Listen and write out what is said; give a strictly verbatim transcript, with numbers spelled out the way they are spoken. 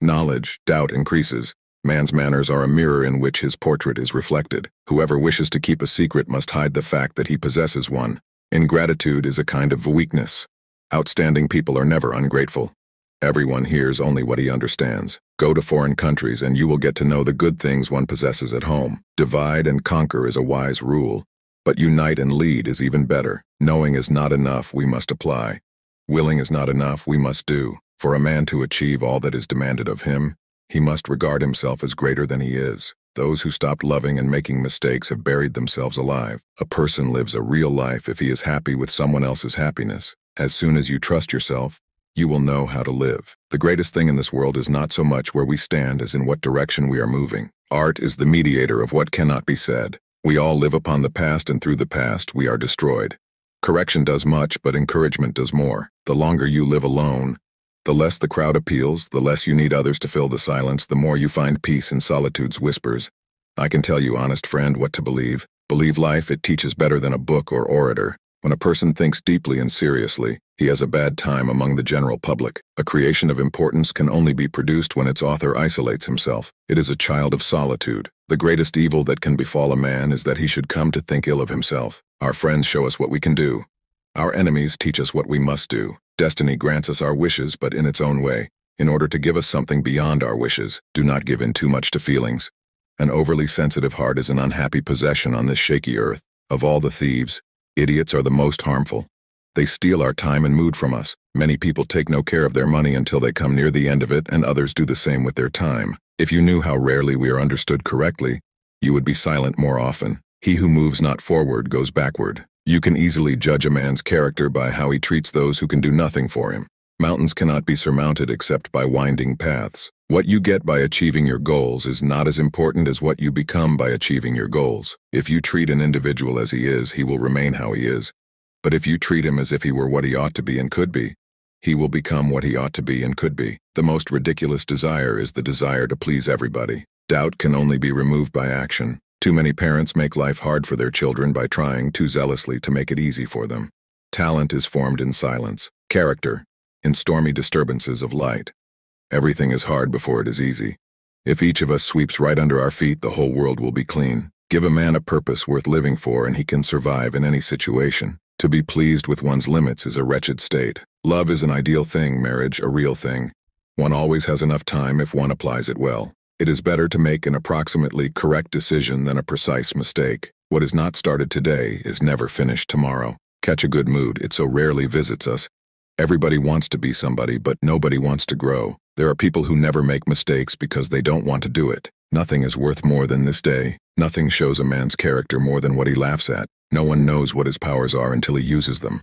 knowledge, doubt increases. Man's manners are a mirror in which his portrait is reflected. Whoever wishes to keep a secret must hide the fact that he possesses one. Ingratitude is a kind of weakness. Outstanding people are never ungrateful. Everyone hears only what he understands. Go to foreign countries and you will get to know the good things one possesses at home. Divide and conquer is a wise rule, but unite and lead is even better. Knowing is not enough, we must apply. Willing is not enough, we must do. For a man to achieve all that is demanded of him, he must regard himself as greater than he is. Those who stopped loving and making mistakes have buried themselves alive. A person lives a real life if he is happy with someone else's happiness. As soon as you trust yourself, you will know how to live. The greatest thing in this world is not so much where we stand as in what direction we are moving. Art is the mediator of what cannot be said. We all live upon the past, and through the past we are destroyed. Correction does much, but encouragement does more. The longer you live alone, the less the crowd appeals, the less you need others to fill the silence, the more you find peace in solitude's whispers. I can tell you, honest friend, what to believe. Believe life, it teaches better than a book or orator. When a person thinks deeply and seriously, he has a bad time among the general public. A creation of importance can only be produced when its author isolates himself. It is a child of solitude. The greatest evil that can befall a man is that he should come to think ill of himself. Our friends show us what we can do. Our enemies teach us what we must do. Destiny grants us our wishes, but in its own way, in order to give us something beyond our wishes. Do not give in too much to feelings. An overly sensitive heart is an unhappy possession on this shaky earth. Of all the thieves, idiots are the most harmful. They steal our time and mood from us. Many people take no care of their money until they come near the end of it, and others do the same with their time. If you knew how rarely we are understood correctly, you would be silent more often. He who moves not forward goes backward. You can easily judge a man's character by how he treats those who can do nothing for him. Mountains cannot be surmounted except by winding paths. What you get by achieving your goals is not as important as what you become by achieving your goals. If you treat an individual as he is, he will remain how he is. But if you treat him as if he were what he ought to be and could be, he will become what he ought to be and could be. The most ridiculous desire is the desire to please everybody. Doubt can only be removed by action. Too many parents make life hard for their children by trying too zealously to make it easy for them. Talent is formed in silence. Character, in stormy disturbances of light. Everything is hard before it is easy. If each of us sweeps right under our feet, the whole world will be clean. Give a man a purpose worth living for, and he can survive in any situation. To be pleased with one's limits is a wretched state. Love is an ideal thing, marriage a real thing. One always has enough time if one applies it well. It is better to make an approximately correct decision than a precise mistake. What is not started today is never finished tomorrow. Catch a good mood, it so rarely visits us. Everybody wants to be somebody, but nobody wants to grow. There are people who never make mistakes because they don't want to do it. Nothing is worth more than this day. Nothing shows a man's character more than what he laughs at. No one knows what his powers are until he uses them.